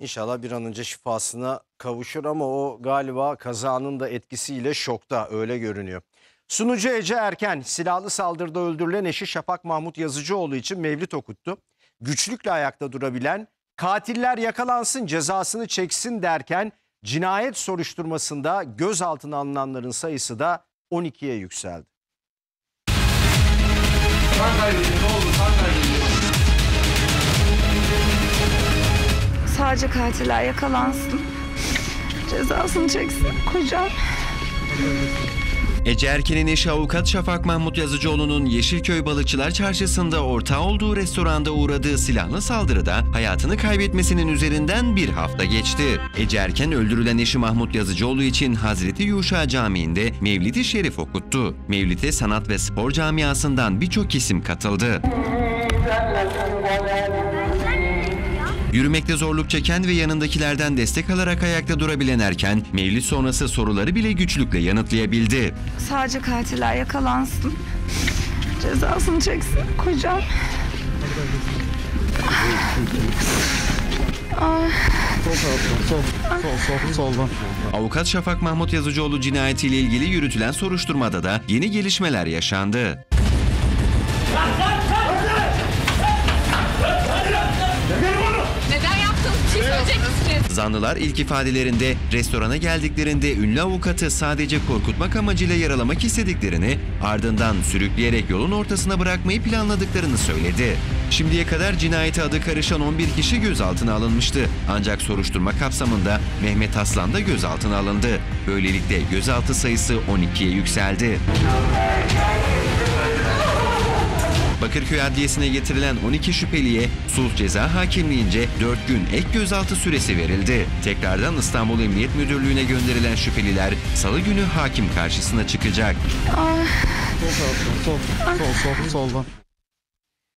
İnşallah bir an önce şifasına kavuşur ama o galiba kazanın da etkisiyle şokta, öyle görünüyor. Sunucu Ece Erken silahlı saldırıda öldürülen eşi Şafak Mahmutyazıcıoğlu için mevlit okuttu. Güçlükle ayakta durabilen, katiller yakalansın cezasını çeksin derken cinayet soruşturmasında gözaltına alınanların sayısı da 12'ye yükseldi. Sadece katiller yakalansın, cezasını çeksin kocam. Ece Erken'in eşi avukat Şafak Mahmutyazıcıoğlu'nun Yeşilköy Balıkçılar Çarşısı'nda ortağı olduğu restoranda uğradığı silahlı saldırıda hayatını kaybetmesinin üzerinden bir hafta geçti. Ece Erken öldürülen eşi Mahmutyazıcıoğlu için Hazreti Yuşa Camii'nde Mevlid-i Şerif okuttu. Mevlid'e sanat ve spor camiasından birçok isim katıldı. Yürümekte zorluk çeken ve yanındakilerden destek alarak ayakta durabilen Erken, mevlid sonrası soruları bile güçlükle yanıtlayabildi. Sadece katiller yakalansın, cezasını çeksin kocam. Soldan. Avukat Şafak Mahmutyazıcıoğlu cinayetiyle ilgili yürütülen soruşturmada da yeni gelişmeler yaşandı. Zanlılar ilk ifadelerinde restorana geldiklerinde ünlü avukatı sadece korkutmak amacıyla yaralamak istediklerini, ardından sürükleyerek yolun ortasına bırakmayı planladıklarını söyledi. Şimdiye kadar cinayete adı karışan 11 kişi gözaltına alınmıştı. Ancak soruşturma kapsamında Mehmet Aslan da gözaltına alındı. Böylelikle gözaltı sayısı 12'ye yükseldi. Bakırköy Adliyesi'ne getirilen 12 şüpheliye sulh ceza hakimliğince 4 gün ek gözaltı süresi verildi. Tekrardan İstanbul Emniyet Müdürlüğü'ne gönderilen şüpheliler salı günü hakim karşısına çıkacak.